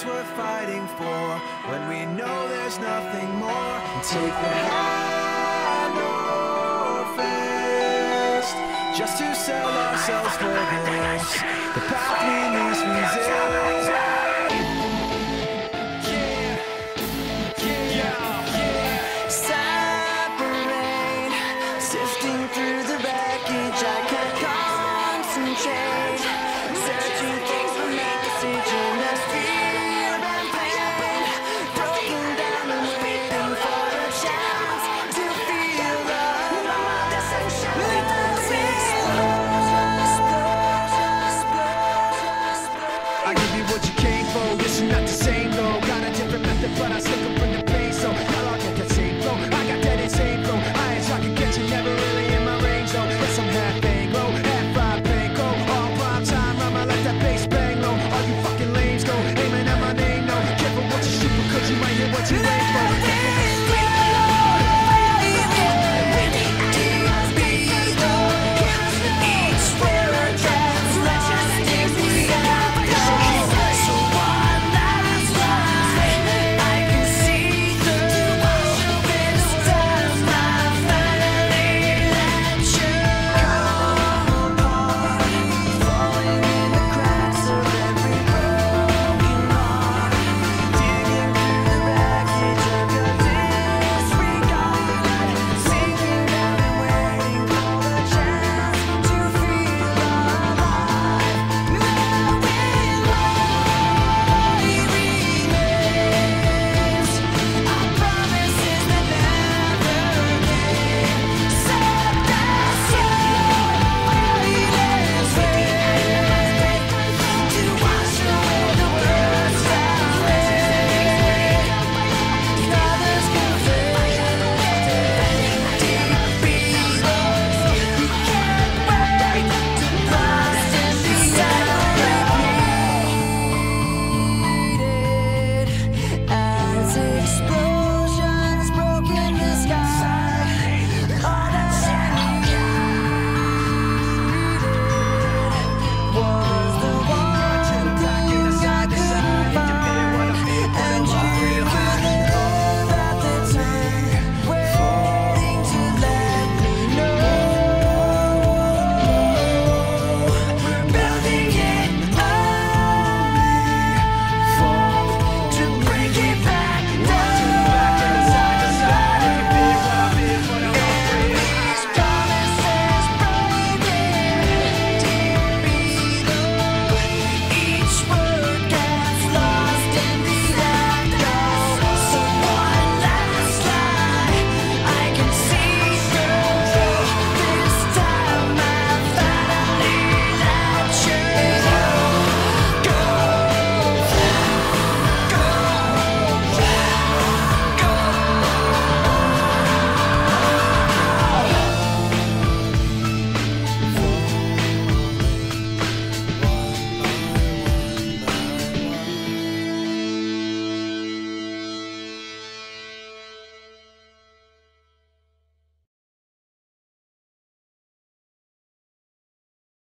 that's worth fighting for, when we know there's nothing more. Take the hand or fist, just to sell ourselves for this.